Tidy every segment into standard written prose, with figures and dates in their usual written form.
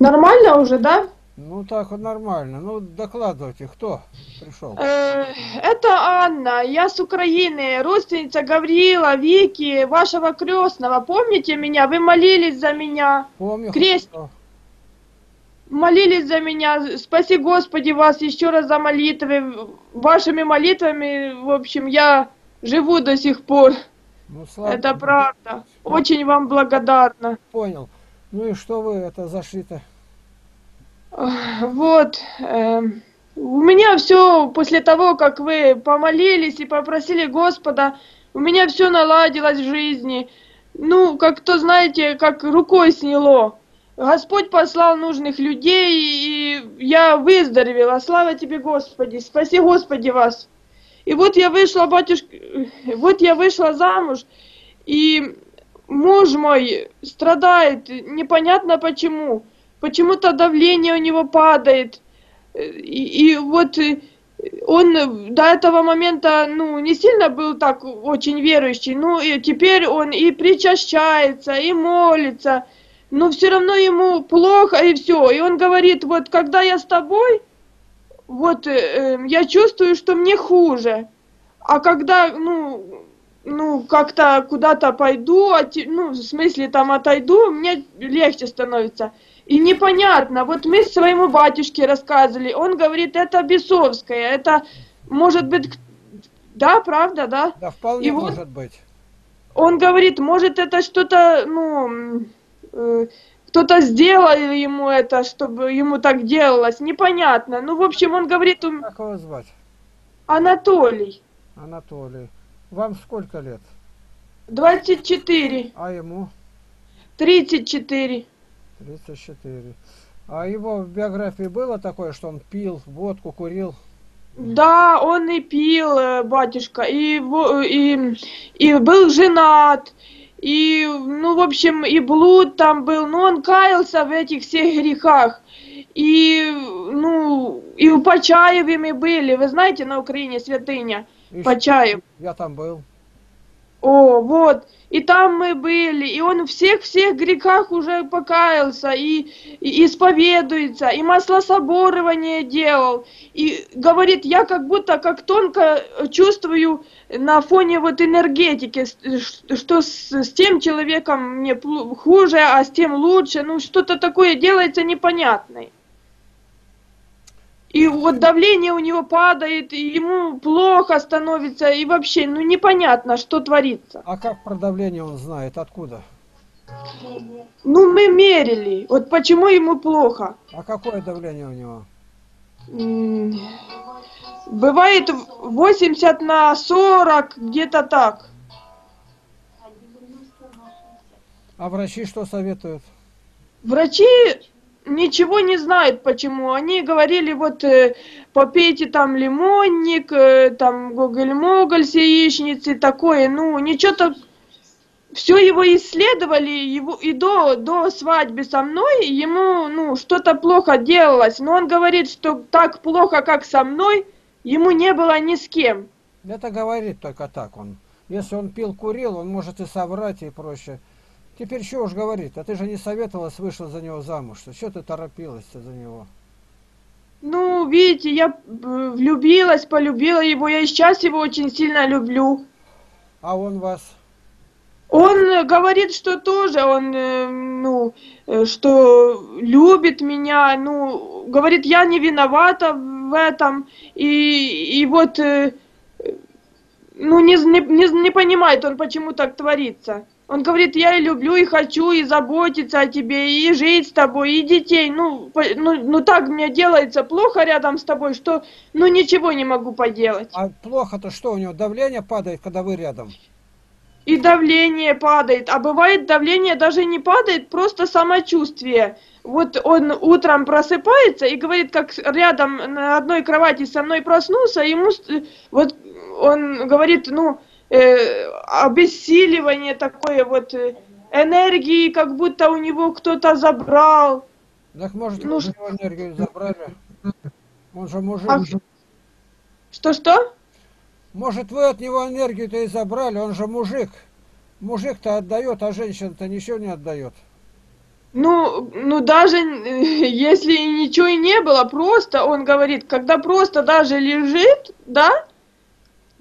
Нормально уже, да? Ну так вот нормально. Ну докладывайте, кто пришел? Это Анна, я с Украины, родственница Гаврила, Вики, вашего крестного. Помните меня? Вы молились за меня. Помню. Крестного. Молились за меня, спаси Господи вас еще раз за молитвы, вашими молитвами, в общем, я живу до сих пор, ну, слава это Богу. Правда, очень вам благодарна. Понял, ну и что вы это зашли-то? Вот, у меня все, после того, как вы помолились и попросили Господа, у меня все наладилось в жизни, ну, как то, знаете, как рукой сняло. Господь послал нужных людей, и я выздоровела. Слава тебе, Господи, спаси, Господи, вас. И вот я вышла, батюшка, вот я вышла замуж, и муж мой страдает, непонятно почему. Почему-то давление у него падает, и вот он до этого момента, ну, не сильно был так очень верующий, ну, и теперь он и причащается, и молится. Но все равно ему плохо, и все. И он говорит, вот когда я с тобой, вот я чувствую, что мне хуже. А когда, ну как-то куда-то пойду, ну, в смысле, там отойду, мне легче становится. И непонятно, вот мы своему батюшке рассказывали, он говорит, это бесовское, это может быть, да, правда, да? Да, вполне и может вот быть. Он говорит, может это что-то, ну... кто-то сделал ему это, чтобы ему так делалось, непонятно. Ну, в общем, он говорит... Как его звать? Анатолий. Анатолий. Вам сколько лет? 24. А ему? 34. 34. А его в биографии было такое, что он пил, водку курил? Да, он и пил, батюшка, и был женат. И, ну, в общем, и блуд там был, но он каялся в этих всех грехах. И, ну, и у Почаевыми были, вы знаете, на Украине святыня и Почаев. Я там был. О, вот, и там мы были, и он всех-всех грехах уже покаялся, и исповедуется, и маслособорование делал, и говорит, я как будто, как тонко чувствую на фоне вот энергетики, что с тем человеком мне хуже, а с тем лучше, ну что-то такое делается непонятное. И вот давление у него падает, и ему плохо становится, и вообще, ну, непонятно, что творится. А как про давление он знает? Откуда? Ну, мы мерили. Вот почему ему плохо. А какое давление у него? Бывает 80 на 40, где-то так. А врачи что советуют? Врачи... Ничего не знают, почему. Они говорили, вот, попейте там лимонник, там гоголь-моголь с яичницей, такое. Ну, ничего-то... Все его исследовали, его, и до свадьбы со мной ему, ну, что-то плохо делалось. Но он говорит, что так плохо, как со мной, ему не было ни с кем. Это говорит только так он. Если он пил-курил, он может и соврать, и проще. Теперь что уж говорит, а ты же не советовалась, вышла за него замуж, что ты торопилась-то за него? Ну, видите, я влюбилась, полюбила его, я и сейчас его очень сильно люблю. А он вас? Он говорит, что тоже, он, ну, что любит меня, ну, говорит, я не виновата в этом, и вот, ну, не понимает он, почему так творится. Он говорит, я и люблю, и хочу, и заботиться о тебе, и жить с тобой, и детей. Ну так мне делается плохо рядом с тобой, что ну ничего не могу поделать. А плохо-то что у него? Давление падает, когда вы рядом? И давление падает. А бывает давление даже не падает, просто самочувствие. Вот он утром просыпается и говорит, как рядом на одной кровати со мной проснулся, ему вот он говорит, ну... обессиливание такое вот, энергии, как будто у него кто-то забрал. Так может, ну, что... его энергию забрали? Он же мужик. Что-что? Может, вы от него энергию-то и забрали, он же мужик. Мужик-то отдает, а женщина-то ничего не отдает. Ну, даже если ничего и не было, просто, он говорит, когда просто даже лежит, да,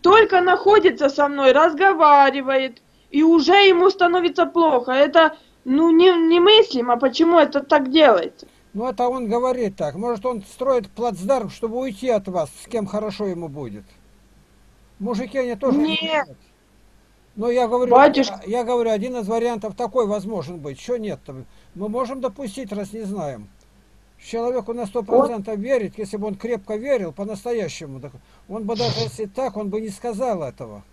только находится со мной, разговаривает, и уже ему становится плохо. Это, ну, немыслимо, почему это так делается. Ну, это он говорит так. Может, он строит плацдарм, чтобы уйти от вас, с кем хорошо ему будет. Мужики, они тоже... Нет. Но я говорю, батюшка... я говорю, один из вариантов такой возможен быть. Что нет-то? Мы можем допустить, раз не знаем. Человеку на 100% верит, если бы он крепко верил, по-настоящему. Он бы даже, если так, он бы не сказал этого.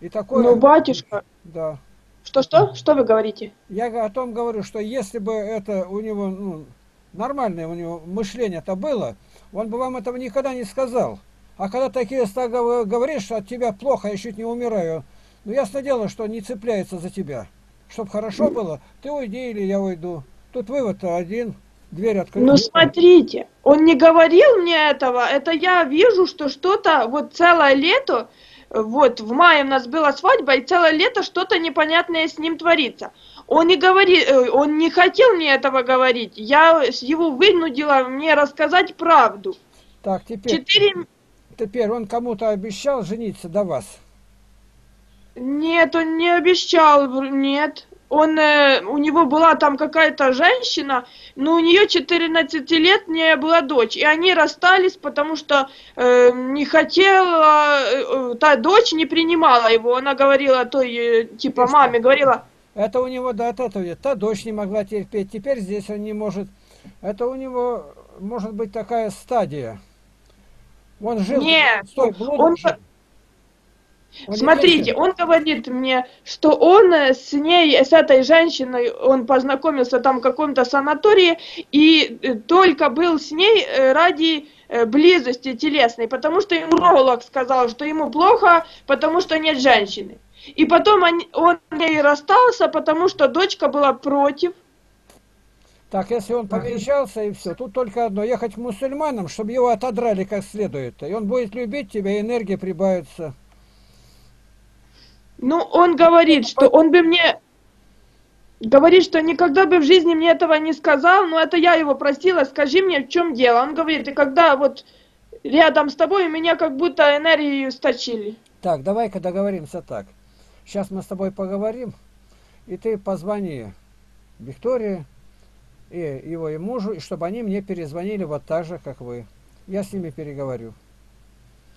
И такой... Ну, батюшка... Да. Что-что? Что вы говорите? Я о том говорю, что если бы это у него, ну, нормальное у него мышление-то было, он бы вам этого никогда не сказал. А когда такие говоришь, что от тебя плохо, я чуть не умираю, ну, ясно дело, что не цепляется за тебя. Чтоб хорошо было, ты уйди или я уйду. Тут вывод-то один, дверь открыта. Ну, смотрите, он не говорил мне этого, это я вижу, что что-то вот целое лето... Вот, в мае у нас была свадьба, и целое лето что-то непонятное с ним творится. Он не говорит, он не хотел мне этого говорить. Я его вынудила мне рассказать правду. Так, теперь, теперь он кому-то обещал жениться до вас? Нет, он не обещал, нет. Он, у него была там какая-то женщина, но у нее 14-летняя была дочь. И они расстались, потому что не хотела, та дочь не принимала его. Она говорила той, типа, маме, говорила... Это у него, да, от этого нет. Та дочь не могла терпеть, теперь здесь он не может. Это у него, может быть, такая стадия. Он жил... Нет, он... Смотрите, он говорит мне, что он с ней, с этой женщиной, он познакомился там в каком-то санатории и только был с ней ради близости телесной, потому что уролог сказал, что ему плохо, потому что нет женщины. И потом он с ней расстался, потому что дочка была против. Так, если он повенчался и все, тут только одно, ехать к мусульманам, чтобы его отодрали как следует, и он будет любить тебя, и энергия прибавится. Ну, он говорит, что он бы мне... Говорит, что никогда бы в жизни мне этого не сказал, но это я его просила, скажи мне, в чем дело. Он говорит, и когда вот рядом с тобой, меня как будто энергию сточили. Так, давай-ка договоримся так. Сейчас мы с тобой поговорим, и ты позвони Виктории и его и мужу, и чтобы они мне перезвонили вот так же, как вы. Я с ними переговорю.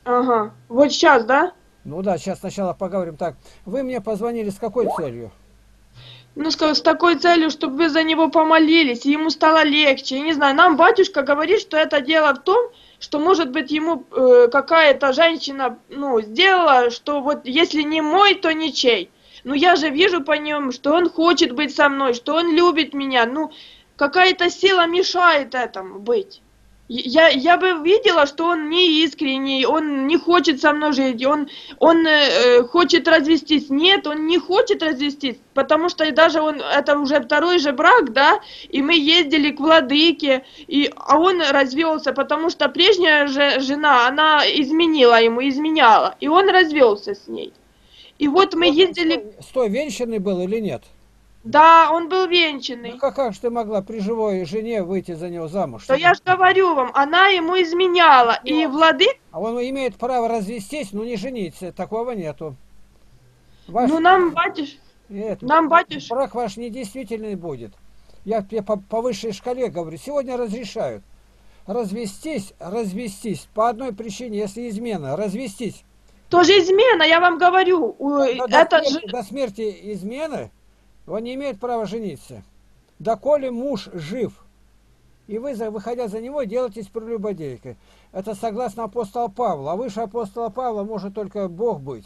Ага, вот сейчас, да? Ну да, сейчас сначала поговорим. Так, вы мне позвонили с какой целью? Ну, с такой целью, чтобы вы за него помолились, и ему стало легче. Я не знаю, нам батюшка говорит, что это дело в том, что, может быть, ему какая-то женщина, ну, сделала, что вот если не мой, то ничей. Но я же вижу по нему, что он хочет быть со мной, что он любит меня. Ну, какая-то сила мешает этому быть. Я бы видела, что он не искренний, он не хочет со мной жить, он хочет развестись. Нет, он не хочет развестись, потому что даже он, это уже второй же брак, да, и мы ездили к владыке, а он развелся, потому что прежняя же жена, она изменила ему, изменяла, и он развелся с ней. И вот мы ездили... Стой, венчанный был или нет? Да, он был венчанный. Ну как же ты могла при живой жене выйти за него замуж? Да я же говорю вам, она ему изменяла. Но... И владыка... А он имеет право развестись, но не жениться. Такого нету. Ваш... Ну нам, батюш... Брак ваш недействительный будет. Я по высшей шкале говорю. Сегодня разрешают. Развестись. По одной причине, если измена. Развестись. Тоже измена, я вам говорю. До смерти измены... Он не имеет права жениться, доколе муж жив, и вы, выходя за него, делаетесь прелюбодейкой. Это согласно апостола Павла, а выше апостола Павла может только Бог быть.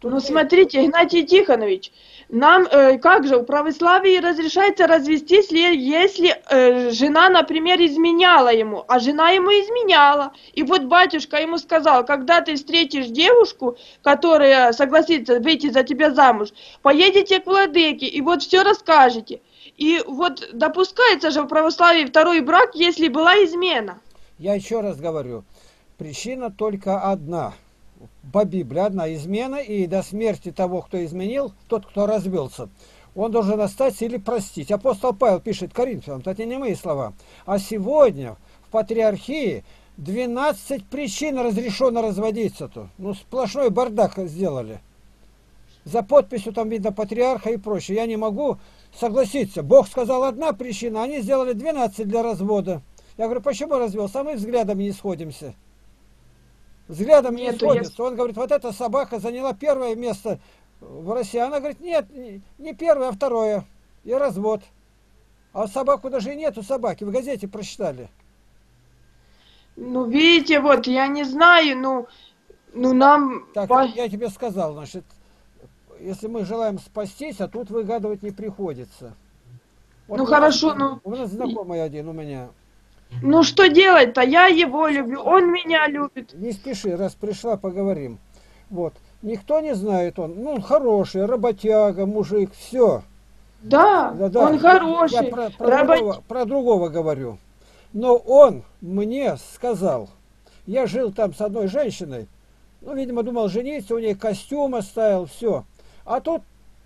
Тут ну смотрите, Игнатий Тихонович, нам как же в православии разрешается развестись, если жена, например, изменяла ему, а жена ему изменяла. И вот батюшка ему сказал, когда ты встретишь девушку, которая согласится выйти за тебя замуж, поедете к владыке и вот все расскажете. И вот допускается же в православии второй брак, если была измена. Я еще раз говорю, причина только одна. По Библии одна измена, и до смерти того, кто изменил, тот, кто развелся. он должен остаться или простить. Апостол Павел пишет Коринфянам, это не мои слова. А сегодня в патриархии 12 причин разрешено разводиться-то. Ну, сплошной бардак сделали. За подписью там видно патриарха и прочее. Я не могу согласиться. Бог сказал одна причина, они сделали 12 для развода. Я говорю, почему развелся? А мы взглядами не сходимся. Взглядом не сходится. Он говорит, вот эта собака заняла первое место в России. Она говорит, нет, не первое, а второе. И развод. А собаку даже и нету, собаки. В газете прочитали. Ну, видите, вот, я не знаю, ну нам... Так, я тебе сказал, значит, если мы желаем спастись, а тут выгадывать не приходится. Вот ну, хорошо, ну... У нас знакомый один у меня... Ну что делать-то? Я его люблю, он меня любит. Не спеши, раз пришла, поговорим. Вот. Никто не знает, он хороший, работяга, мужик, все. Да, да он хороший. Я про другого говорю. Но он мне сказал, я жил там с одной женщиной, ну, видимо, думал жениться, у нее костюм оставил, все. А тут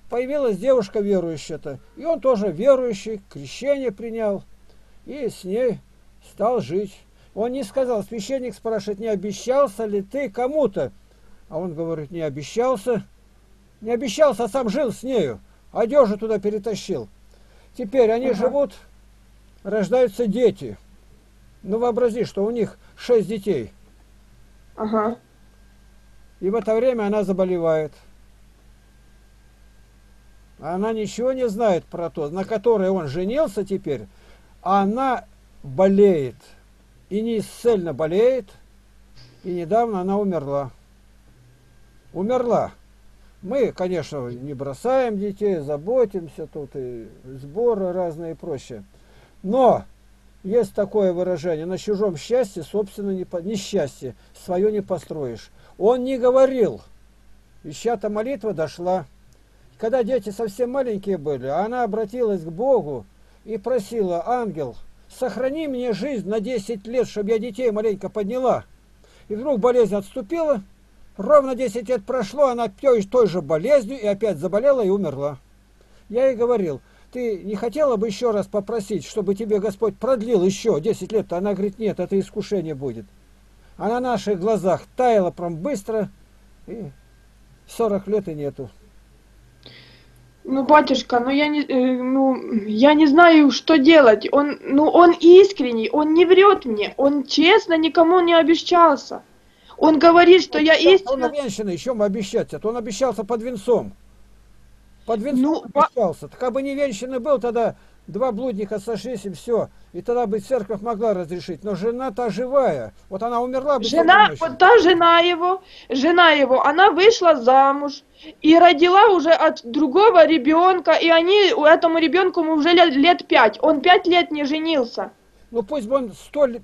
появилась девушка верующая-то, и он тоже верующий, крещение принял, и с ней... Стал жить. Он не сказал, священник спрашивает, не обещался ли ты кому-то? А он говорит, не обещался. Не обещался, а сам жил с нею. Одежду туда перетащил. Теперь они живут, рождаются дети. Ну, вообрази, что у них 6 детей. Ага. И в это время она заболевает. Она ничего не знает про то, на которой он женился теперь. А она... болеет, и неисцельно болеет, и недавно она умерла. Умерла. Мы, конечно, не бросаем детей, заботимся, тут и сборы разные и прочее. Но есть такое выражение, на чужом счастье, собственно, несчастье, свое не построишь. Он не говорил, и чья-то молитва дошла. Когда дети совсем маленькие были, она обратилась к Богу и просила: ангел, сохрани мне жизнь на 10 лет, чтобы я детей маленько подняла. И вдруг болезнь отступила. Ровно 10 лет прошло, она той же болезнью и опять заболела и умерла. Я ей говорил, ты не хотела бы еще раз попросить, чтобы тебе Господь продлил еще 10 лет? Она говорит, нет, это искушение будет. А на наших глазах таяла прям быстро, и 40 лет и нету. Ну, батюшка, я не знаю, что делать. Он искренний, он не врет мне, он честно никому не обещался. Он говорит, что я истинно... Он женщина, еще мы обещать это. Он обещался под венцом. Под венцом обещался. Как бы не венчанный был, тогда два блудника сошлись и все. И тогда бы церковь могла разрешить. Но жена-то живая. Вот она умерла бы. Жена его, она вышла замуж. И родила уже от другого ребенка, и этому ребенку уже лет 5. Он 5 лет не женился. Ну пусть бы он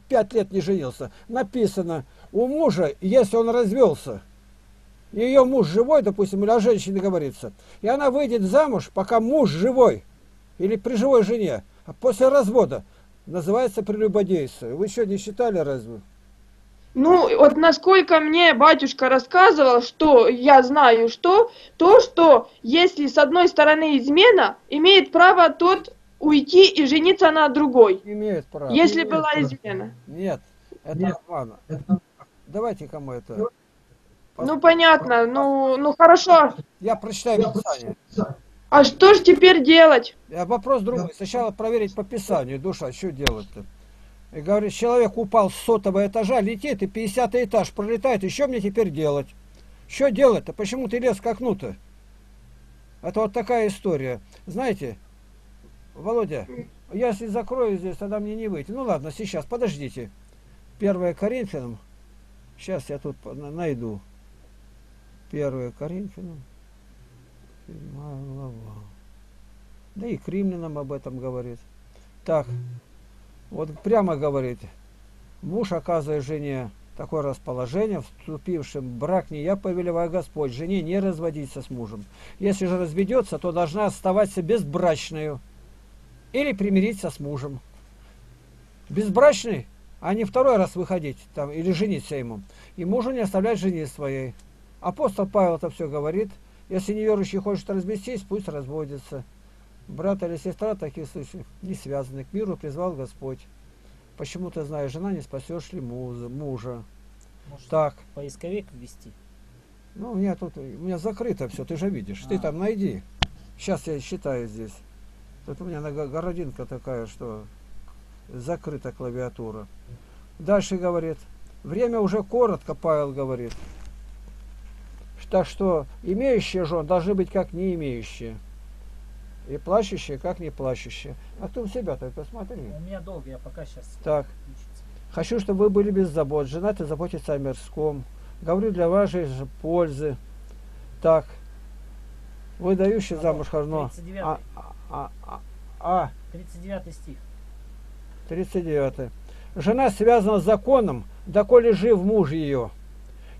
5 лет не женился. Написано, у мужа, если он развелся, ее муж живой, допустим, или о женщине говорится, и она выйдет замуж, пока муж живой, или при живой жене, а после развода, называется прелюбодейство. Вы еще не считали развод? Ну, вот насколько мне батюшка рассказывал, что я знаю, что если с одной стороны измена, имеет право тот уйти и жениться на другой. Имеет право. Если имеет была измена. Нет, это обман. Давайте кому это... Ну, понятно, ну хорошо. Я прочитаю Писание. А что ж теперь делать? Вопрос другой. Сначала проверить по Писанию, душа, что делать-то? И говорит, человек упал с 100-го этажа, летит, и 50-й этаж пролетает. И что мне теперь делать? Что делать-то? Почему ты лез к окну-то? Это вот такая история. Знаете, Володя, я если закрою здесь, тогда мне не выйти. Ну ладно, сейчас, подождите. 1 Коринфянам. Сейчас я тут найду. 1 Коринфянам. 7 глава. Да и к римлянам об этом говорит. Так. Вот прямо говорит, муж оказывает жене такое расположение, вступившим в брак не я повелеваю Господь, жене не разводиться с мужем. Если же разведется, то должна оставаться безбрачную или примириться с мужем. Безбрачный, а не второй раз выходить там, или жениться ему. И мужу не оставлять жене своей. Апостол Павел это все говорит, если неверующий хочет развестись, пусть разводится. Брат или сестра в таких случаях не связаны. К миру призвал Господь. Почему ты знаешь, жена, не спасешь ли мужа? Может, так. Поисковик ввести? Ну, у меня закрыто все, ты же видишь. Ты там найди. Сейчас я считаю здесь. Тут у меня городинка такая, что закрыта клавиатура. Дальше говорит. Время уже коротко, Павел говорит. Так что имеющие жен должны быть как не имеющие. И плачущие, как не плачущие. А ты у себя-то посмотри. У меня долго, я пока сейчас... Так. Учиться. Хочу, чтобы вы были без забот. Женаты заботятся о мирском. Говорю, для вашей же пользы. Так. Выдающий замуж хожно. 39-й. 39 стих. 39. Жена связана с законом, доколе жив муж ее.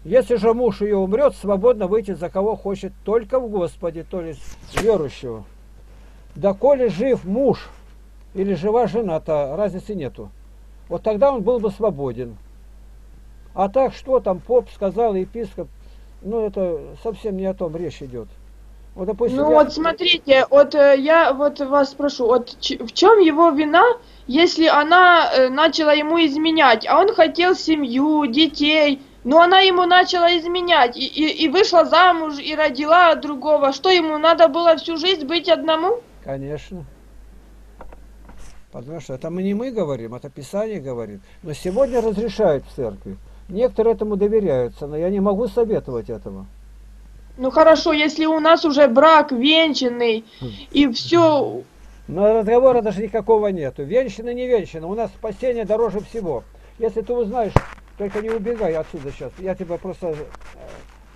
Если же муж ее умрет, свободно выйти за кого хочет, только в Господе, то есть верующего. Доколе жив муж или жива жена, то разницы нету. Вот тогда он был бы свободен. А так, что там поп сказал, епископ, ну это совсем не о том речь идет. Вот, допустим, вот смотрите, вот я вот вас прошу, вот в чем его вина, если она начала ему изменять, а он хотел семью, детей, но она ему начала изменять, и вышла замуж, и родила другого. Что ему, надо было всю жизнь быть одному? Конечно. Потому что это не мы говорим, это Писание говорит. Но сегодня разрешают в церкви. Некоторые этому доверяются, но я не могу советовать этого. Ну хорошо, если у нас уже брак венчанный, и все... Но разговора даже никакого нету. Венчаны, не венчаны. У нас спасение дороже всего. Если ты узнаешь... Только не убегай отсюда сейчас. Я тебе просто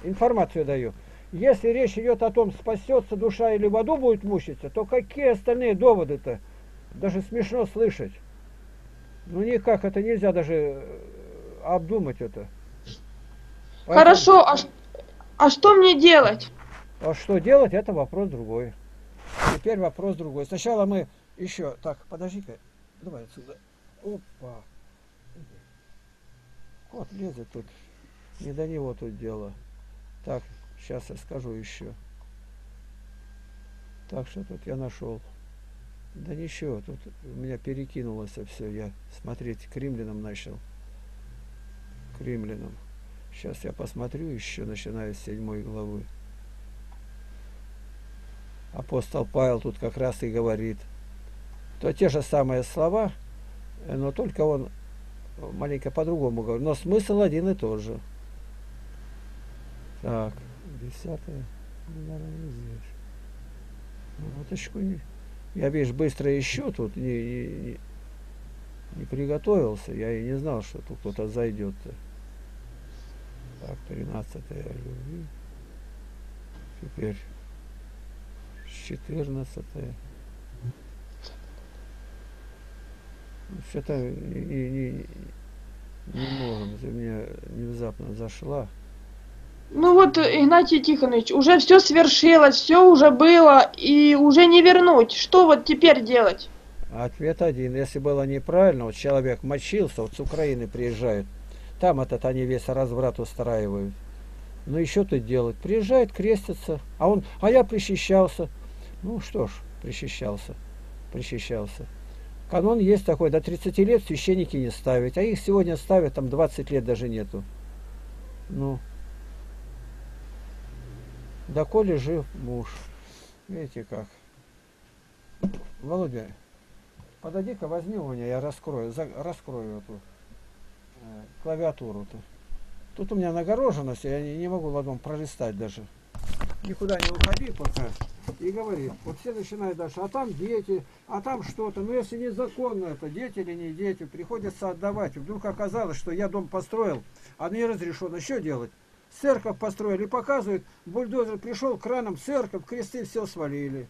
информацию даю. Если речь идет о том, спасется душа или в аду будет мучиться, то какие остальные доводы-то? Даже смешно слышать. Ну никак, это нельзя даже обдумать это. Поэтому... Хорошо, а что мне делать? А что делать, это вопрос другой. Теперь вопрос другой. Сначала мы еще... Так, подожди-ка. Давай отсюда. Опа. Вот лезет тут, не до него тут дело. Так, сейчас я скажу еще. Так, что тут я нашел? Да ничего, тут у меня перекинулось все, я смотреть к римлянам начал. К римлянам. Сейчас я посмотрю еще, начиная с 7 главы. Апостол Павел тут как раз и говорит. То те же самые слова, но только он... Маленько по-другому говорю, но смысл один и тот же. Так, 10-е, наверное, здесь. Минуточку. Я, видишь, быстро ищу тут, не приготовился, я и не знал, что тут кто-то зайдет-то. Так, 13-е любви. Теперь 14-е. Что-то не можем, ты меня внезапно зашла. Ну вот, Игнатий Тихонович, уже все свершилось, все уже было, и уже не вернуть. Что вот теперь делать? Ответ один. Если было неправильно, вот человек мочился, вот с Украины приезжают, там этот они весь разврат устраивают. Ну и что тут делать? Приезжает, крестится, а я причащался. Ну что ж, причащался. Канон есть такой, до 30 лет священники не ставят, а их сегодня ставят, там 20 лет даже нету. Ну, доколе жив муж. Видите как. Володя, подойди-ка, возьми у меня, я раскрою эту клавиатуру-то. Тут у меня нагороженность, я не могу ладом пролистать даже. Никуда не уходи пока. И говорит, вот все начинают дальше, а там дети, а там что-то. Ну если незаконно это, дети или не дети, приходится отдавать. Вдруг оказалось, что я дом построил, а не разрешено. Что делать? Церковь построили, показывают, бульдозер пришел, краном церковь, кресты все свалили.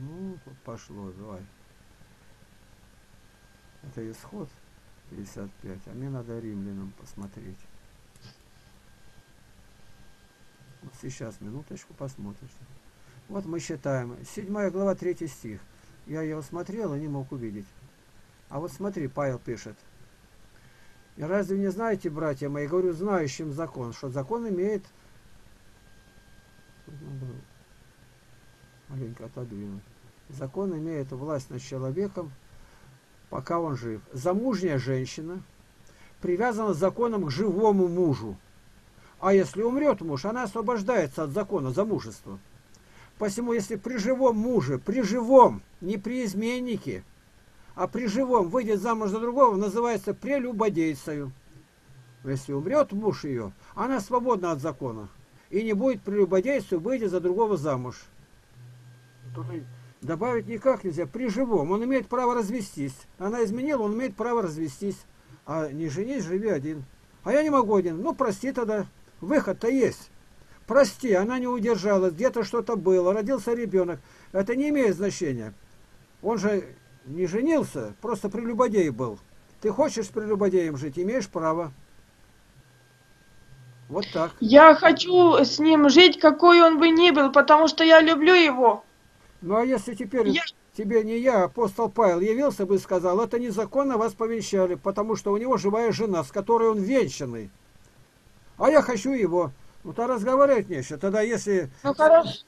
Ну, пошло, давай. Это исход 55, а мне надо римлянам посмотреть. Вот сейчас, минуточку, посмотришь. Вот мы считаем. 7 глава, 3 стих. Я его смотрел и не мог увидеть. А вот смотри, Павел пишет. И разве не знаете, братья мои, говорю, знающим закон, что закон имеет... Маленько отодвину. Закон имеет власть над человеком, пока он жив. Замужняя женщина привязана законом к живому мужу. А если умрет муж, она освобождается от закона замужества. Посему, если при живом муже, при живом, не при изменнике, а при живом выйдет замуж за другого, называется прелюбодейцею. Но если умрет муж ее, она свободна от закона и не будет прелюбодейцу, выйдя за другого замуж. Добавить никак нельзя. При живом он имеет право развестись. Она изменила, он имеет право развестись. А не женись, живи один. А я не могу один. Ну, прости тогда. Выход-то есть. Прости, она не удержалась, где-то что-то было, родился ребенок. Это не имеет значения. Он же не женился, просто прелюбодей был. Ты хочешь прелюбодеем жить, имеешь право. Вот так. Я хочу с ним жить, какой он бы ни был, потому что я люблю его. Ну а если теперь тебе не я, апостол Павел, явился бы и сказал, это незаконно вас повенчали, потому что у него живая жена, с которой он венчанный. А я хочу его. Ну то разговаривать нечего. Тогда если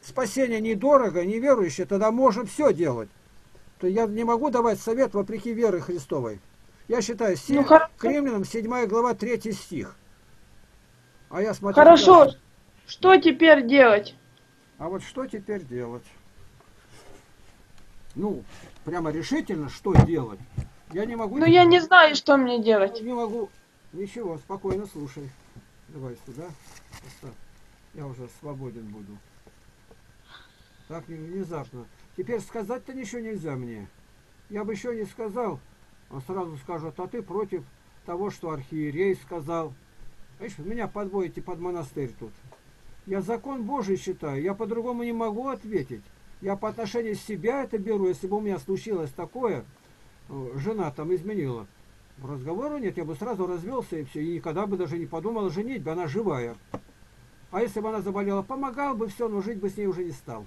спасение недорого, неверующие, тогда можем все делать. То я не могу давать совет вопреки веры Христовой. Я считаю, к Римлянам 7 глава 3 стих. А я смотрю... Хорошо. Дальше. Что теперь делать? А вот что теперь делать? Ну, прямо решительно, что делать? Я не могу... Ну, я не знаю, что мне делать. Я не могу... Ничего, спокойно слушай. Давай сюда. Я уже свободен буду. Так внезапно. Теперь сказать-то ничего нельзя мне. Я бы еще не сказал. Он сразу скажет, а ты против того, что архиерей сказал. Видишь, меня подводите под монастырь тут. Я закон Божий считаю. Я по-другому не могу ответить. Я по отношению к себя это беру. Если бы у меня случилось такое, жена там изменила. Разговора нет, я бы сразу развелся и все. И никогда бы даже не подумал женить бы, она живая. А если бы она заболела, помогал бы, все, но жить бы с ней уже не стал.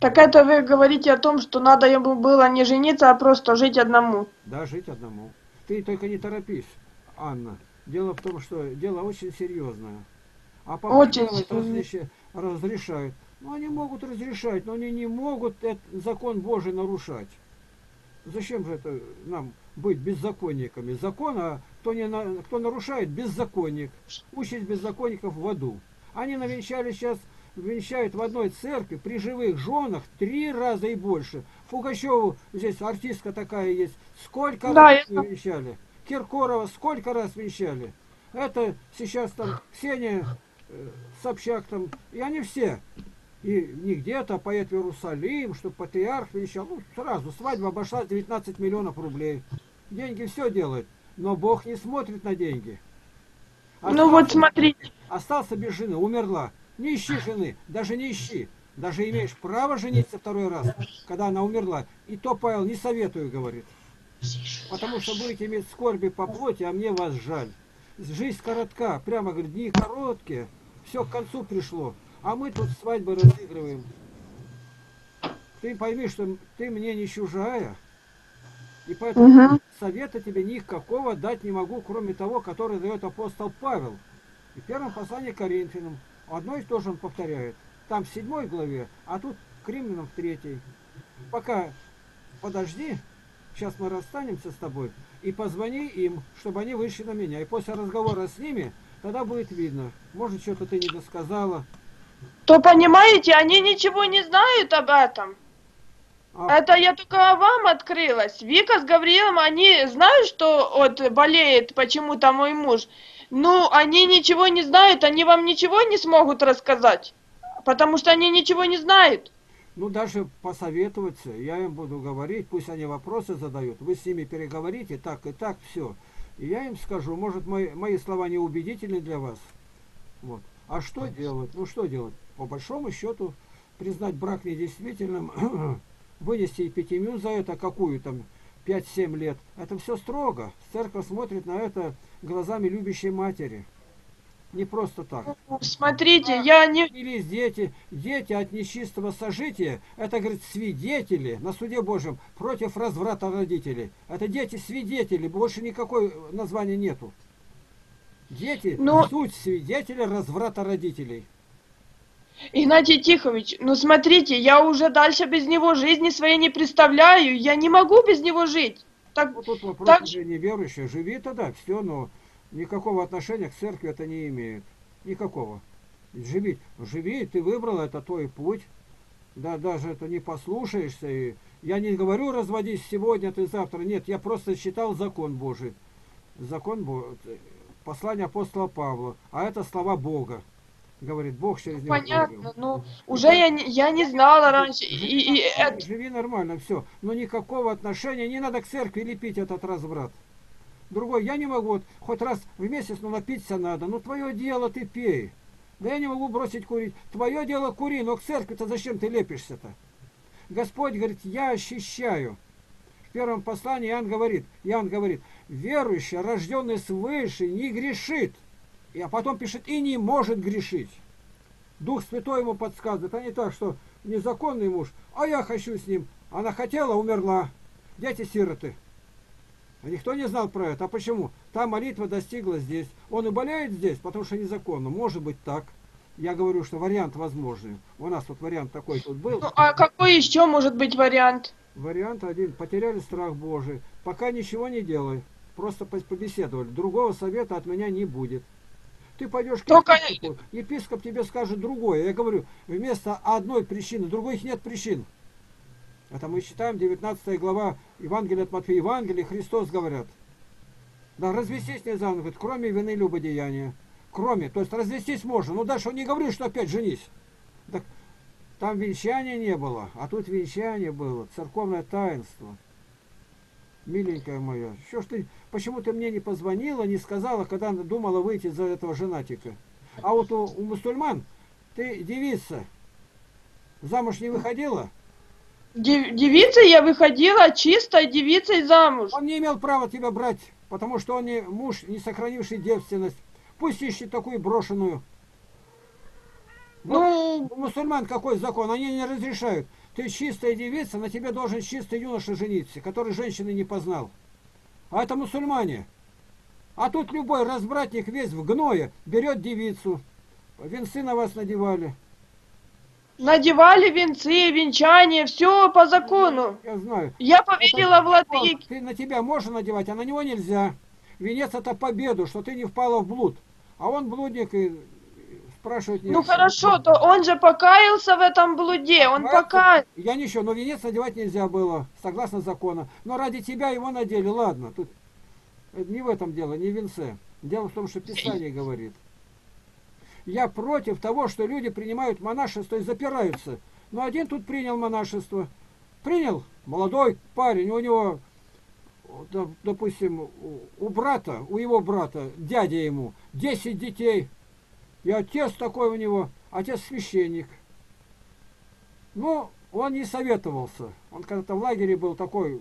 Так это вы говорите о том, что надо ему было не жениться, а просто жить одному. Да, жить одному. Ты только не торопись, Анна. Дело в том, что дело очень серьезное. А папа разрешают. Ну, они могут разрешать, но они не могут этот закон Божий нарушать. Зачем же это нам быть беззаконниками? Закон, а кто нарушает, беззаконник. Участь беззаконников в аду. Они навенчали сейчас, венчают в одной церкви при живых женах 3 раза и больше. Фугачеву здесь артистка такая есть. Сколько раз венчали? Киркорова сколько раз венчали? Это сейчас там Ксения Собчак там. И они все. И не где-то поедет в Иерусалим, чтобы патриарх венчал. Ну, сразу свадьба обошлась 19 миллионов рублей. Деньги все делают. Но Бог не смотрит на деньги. Остался, ну вот смотрите. Остался без жены, умерла. Не ищи жены, даже не ищи. Даже имеешь право жениться 2-й раз, когда она умерла. И то, Павел, не советую, говорит. Потому что будете иметь скорби по плоти, а мне вас жаль. Жизнь коротка, прямо, говорит, дни короткие. Все к концу пришло. А мы тут свадьбы разыгрываем. Ты пойми, что ты мне не чужая. И поэтому совета тебе никакого дать не могу, кроме того, который дает апостол Павел. И в первом послании к Коринфянам. Одно и то же он повторяет. Там в 7 главе, а тут к Римлянам в 3. Пока подожди, сейчас мы расстанемся с тобой, и позвони им, чтобы они вышли на меня. И после разговора с ними, тогда будет видно. Может, что-то ты не досказала. То, понимаете, они ничего не знают об этом. Это я только вам открылась. Вика с Гаврилом, они знают, что вот болеет почему-то мой муж. Ну, они ничего не знают, они вам ничего не смогут рассказать. Потому что они ничего не знают. Ну, даже посоветоваться, я им буду говорить, пусть они вопросы задают. Вы с ними переговорите, так и так, все. И я им скажу, может, мои слова не убедительны для вас. Вот. А что делать? Ну что делать? По большому счету, признать брак недействительным, вынести эпитемию за это, какую там, 5-7 лет. Это все строго. Церковь смотрит на это глазами любящей матери. Не просто так. Смотрите, я не... Дети от нечистого сожития, это, говорит, свидетели на суде Божьем против разврата родителей. Это дети-свидетели, больше никакой названия нету. Дети, суть свидетеля разврата родителей. Игнатий Тихонович, ну смотрите, я уже дальше без него жизни своей не представляю, я не могу без него жить. Так, ну, тут вопрос уже неверующий, живи тогда, все, но никакого отношения к церкви это не имеет, никакого. Живи, ты выбрал, это твой путь, да, даже это не послушаешься. И я не говорю, разводись сегодня, ты завтра, нет, я просто читал закон Божий, послание апостола Павла, а это слова Бога. Говорит, Бог через него. Понятно, но уже я не знала раньше. Живи нормально, все. Но никакого отношения, не надо к церкви лепить этот разврат. Другой, я не могу, вот, хоть раз в месяц, но напиться надо. Ну, твое дело, ты пей. Да я не могу бросить курить. Твое дело, кури, но к церкви-то зачем ты лепишься-то? Господь говорит, я ощущаю. В первом послании Иоанн говорит, верующий, рожденный свыше, не грешит. А потом пишет, и не может грешить. Дух Святой ему подсказывает, а не так, что незаконный муж, а я хочу с ним. Она хотела, умерла. Дети-сироты. А никто не знал про это. А почему? Та молитва достигла здесь. Он и болеет здесь, потому что незаконно. Может быть так. Я говорю, что вариант возможный. У нас вот вариант такой тут был. Ну, а какой еще может быть вариант? Вариант один. Потеряли страх Божий. Пока ничего не делай. Просто побеседовали. Другого совета от меня не будет. Ты пойдешь к епископу, епископ тебе скажет другое. Я говорю, вместо одной причины, других нет причин. Это мы читаем 19 глава Евангелия от Матфея. Евангелие Христос говорят. Да, развестись нельзя, он говорит, кроме вины любодеяния. Кроме, то есть развестись можно. Но дальше он не говорит, что опять женись. Так, там венчания не было, а тут венчание было, церковное таинство. Миленькая моя, что ж ты, почему ты мне не позвонила, не сказала, когда думала выйти за этого женатика? А вот у мусульман ты девица, замуж не выходила? Девица я выходила, чистой девицей замуж. Он не имел права тебя брать, потому что он не муж, не сохранивший девственность. Пусть ищет такую брошенную. Ну, у мусульман какой закон, они не разрешают. Ты чистая девица, на тебе должен чистый юноша жениться, который женщины не познал. А это мусульмане. А тут любой разбратник весь в гное берет девицу. Венцы на вас надевали. Надевали венцы, венчание, все по закону. Я знаю. Я поверила владыке. Ты на тебя можно надевать, а на него нельзя. Венец это победу, что ты не впала в блуд. А он блудник и... Ну хорошо, то он же покаялся в этом блуде, он покаялся. Я ничего, но венец надевать нельзя было, согласно закону. Но ради тебя его надели, ладно. Тут не в этом дело, не в венце. Дело в том, что Писание говорит. Я против того, что люди принимают монашество и запираются. Но один тут принял монашество. Принял молодой парень, у него... Допустим, у его брата, дядя ему, 10 детей... И отец такой у него, отец священник. Ну, он не советовался. Он когда-то в лагере был такой...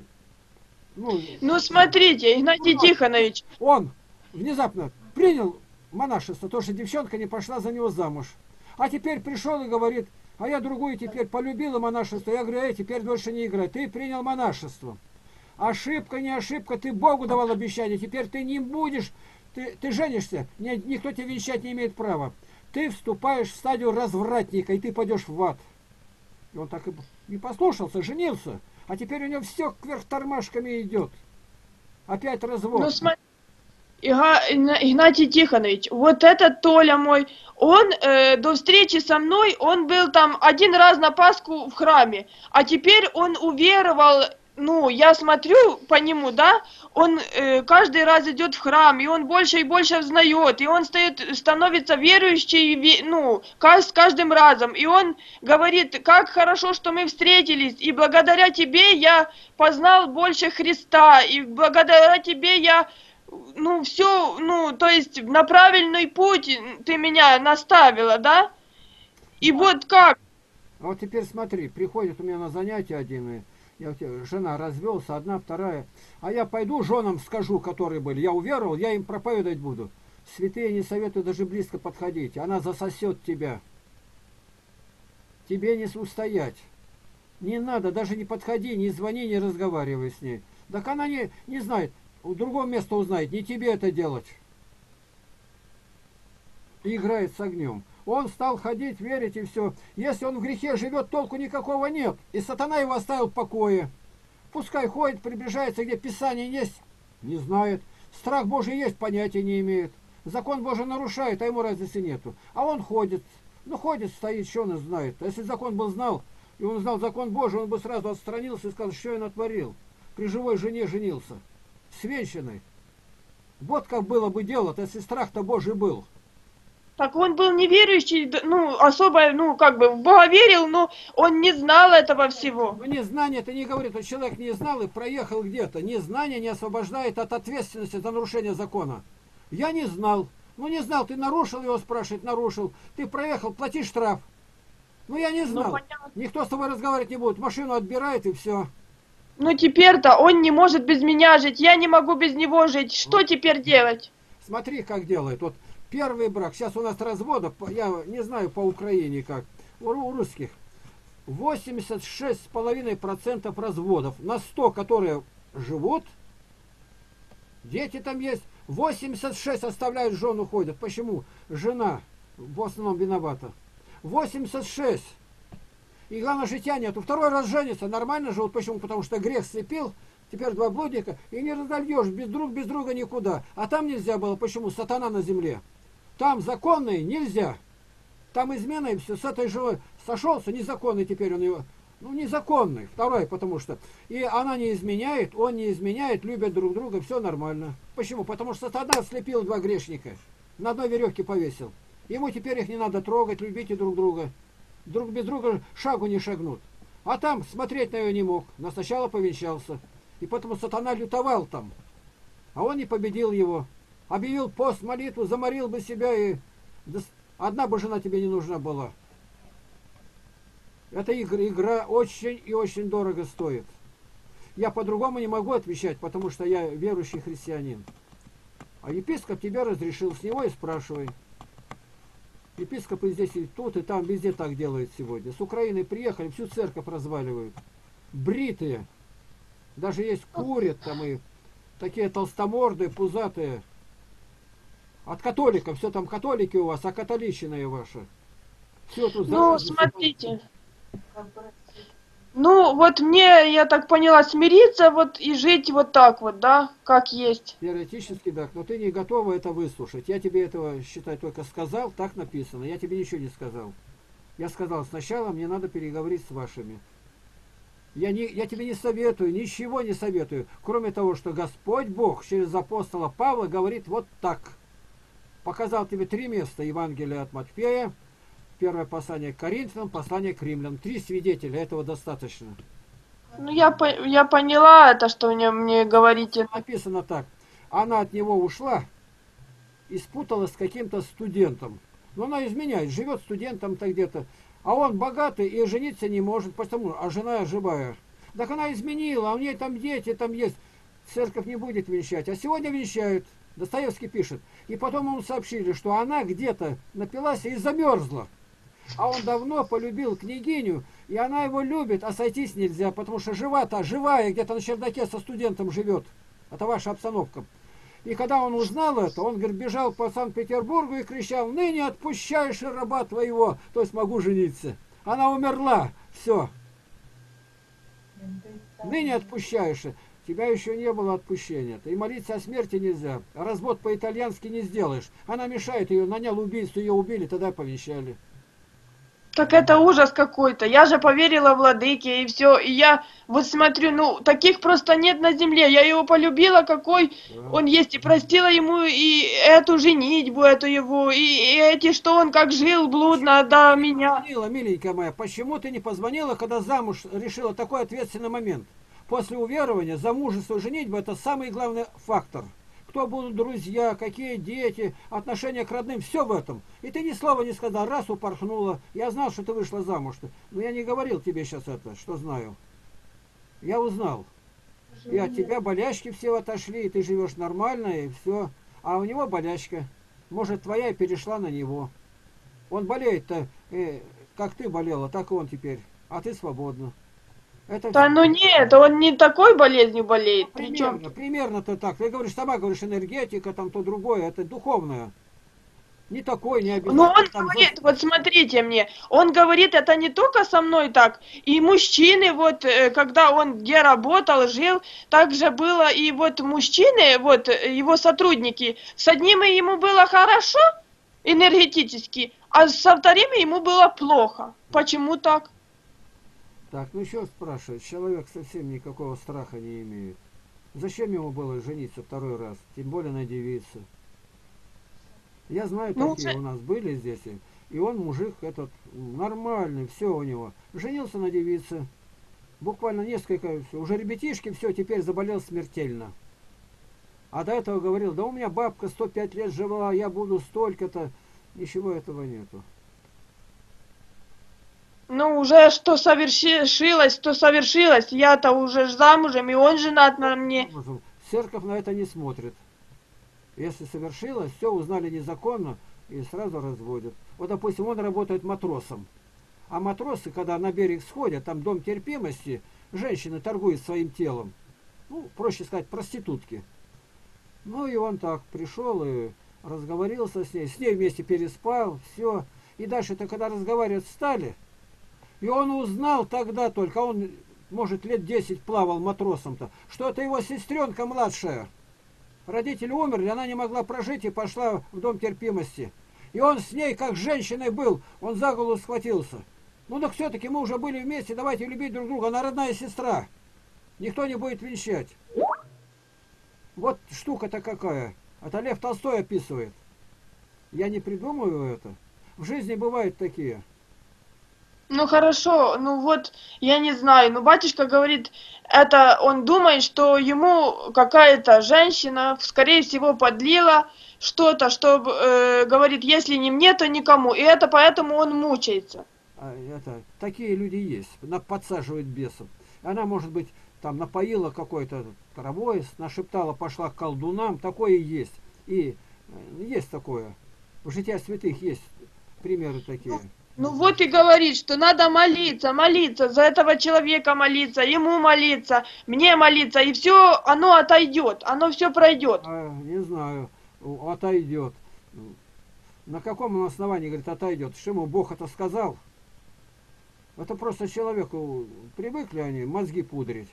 Ну смотрите, Игнатий Тихонович. Он внезапно принял монашество, потому что девчонка не пошла за него замуж. А теперь пришел и говорит, а я другую теперь полюбила монашество. Я говорю, теперь больше не играй. Ты принял монашество. Ошибка, не ошибка, ты Богу давал обещание. Теперь ты не будешь... Ты женишься, никто тебя венчать не имеет права. Ты вступаешь в стадию развратника, и ты пойдешь в ад. И он так и не послушался, женился. А теперь у него все кверх тормашками идет. Опять развод. Ну, смотри, Игнатий Тихонович, вот этот Толя мой, он до встречи со мной, он был там один раз на Пасху в храме. А теперь он уверовал... Ну, я смотрю по нему, да, он каждый раз идет в храм, и он больше и больше узнает, и он становится верующим, ну, с каждым разом. И он говорит, как хорошо, что мы встретились, и благодаря тебе я познал больше Христа, и благодаря тебе я, ну, все, ну, то есть на правильный путь ты меня наставила, да? И вот как? А вот теперь смотри, приходит у меня на занятия один, жена развелся, одна, вторая. А я пойду женам скажу, которые были. Я уверовал, я им проповедовать буду. Святые не советую даже близко подходить. Она засосет тебя. Тебе не устоять. Не надо, даже не подходи, не звони, не разговаривай с ней. Так она не знает. В другом месте узнает. Не тебе это делать. И играет с огнем. Он стал ходить, верить и все. Если он в грехе живет, толку никакого нет. И сатана его оставил в покое. Пускай ходит, приближается, где Писание есть, не знает. Страх Божий есть, понятия не имеет. Закон Божий нарушает, а ему разницы нету. А он ходит. Ну ходит, стоит, что он знает. А если закон был знал, и он знал закон Божий, он бы сразу отстранился и сказал, что я натворил. При живой жене женился. С венчанной. Вот как было бы дело, если страх-то Божий был. Так он был неверующий, ну, особо, ну, как бы в Бога верил, но он не знал этого всего. Ну, незнание это не говорит, что человек не знал и проехал где-то. Незнание не освобождает от ответственности за нарушение закона. Я не знал. Ну, не знал, ты нарушил его, спрашивает, нарушил. Ты проехал, плати штраф. Ну, я не знал. Ну, никто с тобой разговаривать не будет. Машину отбирает и все. Ну, теперь-то он не может без меня жить, я не могу без него жить. Что теперь делать? Смотри, как делает. Вот. Первый брак. Сейчас у нас разводов, я не знаю по Украине как, у русских 86,5% разводов. На 100, которые живут, дети там есть, 86 оставляют, жен уходят. Почему? Жена в основном виновата. 86. И главное, житья нету. Второй раз женится, нормально живут. Почему? Потому что грех слепил. Теперь два блудника, и не разольешь, без друга никуда. А там нельзя было. Почему? Сатана на земле. Там законные нельзя. Там измена и все. С этой же сошелся, незаконный теперь он его. Ну, незаконный. Второй, потому что. И она не изменяет, он не изменяет, любят друг друга, все нормально. Почему? Потому что сатана слепил два грешника. На одной веревке повесил. Ему теперь их не надо трогать, любите друг друга. Друг без друга шагу не шагнут. А там смотреть на ее не мог. Но сначала повенчался. И потому сатана лютовал там. А он не победил его. Объявил пост, молитву, заморил бы себя, и одна бы жена тебе не нужна была. Эта игра очень и очень дорого стоит. Я по-другому не могу отвечать, потому что я верующий христианин. А епископ тебя разрешил, с него и спрашивай. Епископ и здесь, и тут, и там, везде так делают сегодня. С Украины приехали, всю церковь разваливают. Бритые. Даже есть курят там и такие толстомордые, пузатые. От католиков. Все там католики у вас, а католичная ваша. Все тут. Ну, смотрите. Ну, вот мне, я так поняла, смириться вот и жить вот так вот, да, как есть. Теоретически, да, но ты не готова это выслушать. Я тебе этого, считай, только сказал, так написано. Я тебе ничего не сказал. Я сказал, сначала мне надо переговорить с вашими. Я тебе не советую, ничего не советую, кроме того, что Господь Бог через апостола Павла говорит вот так. Показал тебе три места Евангелия от Матфея, первое послание к Коринфянам, послание к Римлянам. Три свидетеля, этого достаточно. Ну, я поняла это, что мне говорите. Написано так. Она от него ушла и спуталась с каким-то студентом. Но она изменяет, живет студентом-то где-то. А он богатый и жениться не может, потому что жена живая. Так она изменила, а у нее там дети, там есть. Церковь не будет венчать. А сегодня венчают. Достоевский пишет. И потом ему сообщили, что она где-то напилась и замерзла. А он давно полюбил княгиню, и она его любит, а сойтись нельзя, потому что жива-то, живая, где-то на чердаке со студентом живет. Это ваша обстановка. И когда он узнал это, он, говорит, бежал по Санкт-Петербургу и кричал, ныне отпущаешь раба твоего, то есть могу жениться. Она умерла, все. Ныне отпущаешь. Тебя еще не было отпущения. И молиться о смерти нельзя. Развод по-итальянски не сделаешь. Она мешает, ее нанял убийцу, ее убили, тогда повенчали. Так это ужас какой-то. Я же поверила владыке, и все. И я вот смотрю, ну, таких просто нет на земле. Я его полюбила, какой он есть. И простила ему и эту женитьбу, эту его. И эти, что он как жил блудно до меня. Позвонила, миленькая моя, почему ты не позвонила, когда замуж решила? Такой ответственный момент. После уверования замужество и женитьба – это самый главный фактор. Кто будут друзья, какие дети, отношения к родным, все в этом. И ты ни слова не сказал, раз упорхнула. Я знал, что ты вышла замуж. Но я не говорил тебе сейчас это, что знаю. Я узнал. И от тебя болячки все отошли, и ты живешь нормально, и все. А у него болячка. Может, твоя и перешла на него. Он болеет-то, как ты болела, так и он теперь. А ты свободна. Это... Да ну нет, он не такой болезнью болеет. Примерно-то так. Ты говоришь, сама говоришь, энергетика, там то другое, это духовное. Не такой, не обязательно. Ну он там говорит, вот смотрите мне, он говорит, это не только со мной так, и мужчины, вот, когда он где работал, жил, так же было, и вот мужчины, вот, его сотрудники, с одним ему было хорошо, энергетически, а со вторым ему было плохо. Почему так? Так, ну еще спрашивает, человек совсем никакого страха не имеет. Зачем ему было жениться второй раз, тем более на девице? Я знаю, ну, такие у нас были здесь, и он мужик этот нормальный, все у него. Женился на девице, буквально несколько, все. Уже ребятишки, все, теперь заболел смертельно. А до этого говорил, да у меня бабка 105 лет жила, я буду столько-то, ничего этого нету. Ну, уже что совершилось, то совершилось. Я-то уже замужем, и он женат на мне. Церковь на это не смотрит. Если совершилось, все узнали незаконно и сразу разводят. Вот, допустим, он работает матросом. А матросы, когда на берег сходят, там дом терпимости, женщины торгуют своим телом. Ну, проще сказать, проститутки. Ну, и он так пришел и разговорился с ней вместе переспал, все. И дальше-то, когда разговаривать стали, и он узнал тогда только, он, может, лет 10 плавал матросом-то, что это его сестренка младшая. Родители умерли, она не могла прожить и пошла в дом терпимости. И он с ней, как с женщиной был, он за голову схватился. Ну так все-таки мы уже были вместе, давайте любить друг друга, она родная сестра. Никто не будет венчать. Вот штука-то какая. Это Лев Толстой описывает. Я не придумываю это. В жизни бывают такие. Ну хорошо, ну вот, я не знаю, но батюшка говорит, это он думает, что ему какая-то женщина, скорее всего, подлила что-то, что говорит, если не мне, то никому, и это поэтому он мучается. Такие люди есть, она подсаживает бесов. Она, может быть, там напоила какой-то травой, нашептала, пошла к колдунам, такое есть. И есть такое, в житии святых есть примеры такие. Ну вот и говорит, что надо молиться, молиться, за этого человека молиться, ему молиться, мне молиться, и все, оно отойдет, оно все пройдет. Не знаю, отойдет. На каком он основании, говорит, отойдет? Что ему Бог это сказал? Это просто человеку, привыкли они мозги пудрить.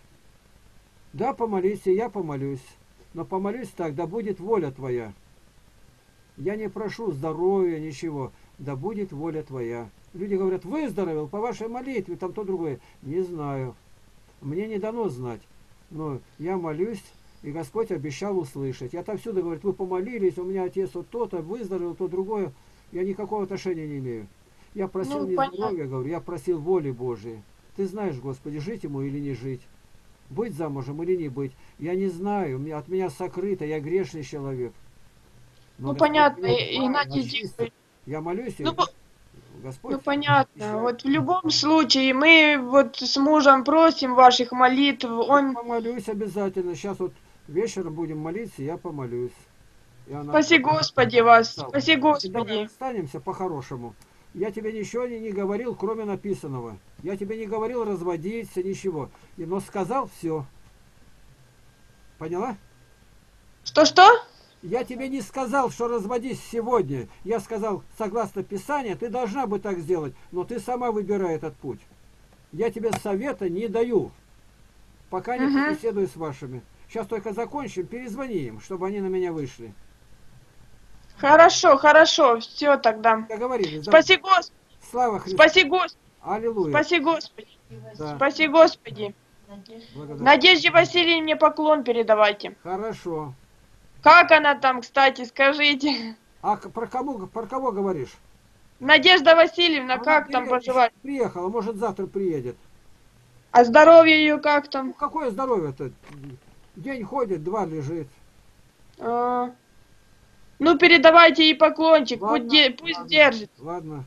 Да, помолись, и я помолюсь, но помолюсь так, да будет воля твоя. Я не прошу здоровья, ничего. Да будет воля твоя. Люди говорят, выздоровел по вашей молитве, там то другое. Не знаю. Мне не дано знать. Но я молюсь, и Господь обещал услышать. И отовсюду говорят, вы помолились, у меня отец вот то-то, выздоровел, то другое. Я никакого отношения не имею. Я просил не здоровья, говорю, я просил воли Божией. Ты знаешь, Господи, жить ему или не жить? Быть замужем или не быть? Я не знаю, от меня сокрыто, я грешный человек. Но, ну понятно, Игнатий. Я молюсь, ну, Господь. Ну понятно, еще... вот в любом случае мы вот с мужем просим ваших молитв. Он... Я помолюсь обязательно, сейчас вот вечером будем молиться, я помолюсь. Она... Спаси Господи вас, спаси Господи. Останемся по-хорошему. Я тебе ничего не говорил, кроме написанного. Я тебе не говорил разводиться, ничего. Но сказал все. Поняла? Что-что? Я тебе не сказал, что разводись сегодня. Я сказал, согласно Писанию, ты должна бы так сделать, но ты сама выбирай этот путь. Я тебе совета не даю, пока не беседую с вашими. Сейчас только закончим, перезвони им, чтобы они на меня вышли. Хорошо, хорошо, все тогда. Договорились. Спаси Господи. Слава Христу. Спаси Господи. Аллилуйя. Спаси Господи. Да. Спаси Господи. Надежде Васильевне поклон передавайте. Хорошо. Как она там, кстати, скажите? А про кого говоришь? Надежда Васильевна, она как там поживает? Приехала, может завтра приедет. А здоровье ее как там? Ну, какое здоровье-то? День ходит, два лежит. Ну передавайте ей поклончик, ладно, пусть держит. Ладно.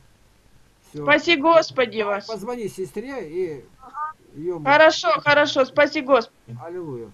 Все. Спаси Господи вас. Позвони сестре и ее мать. Хорошо, хорошо, спаси Господи. Аллилуйя.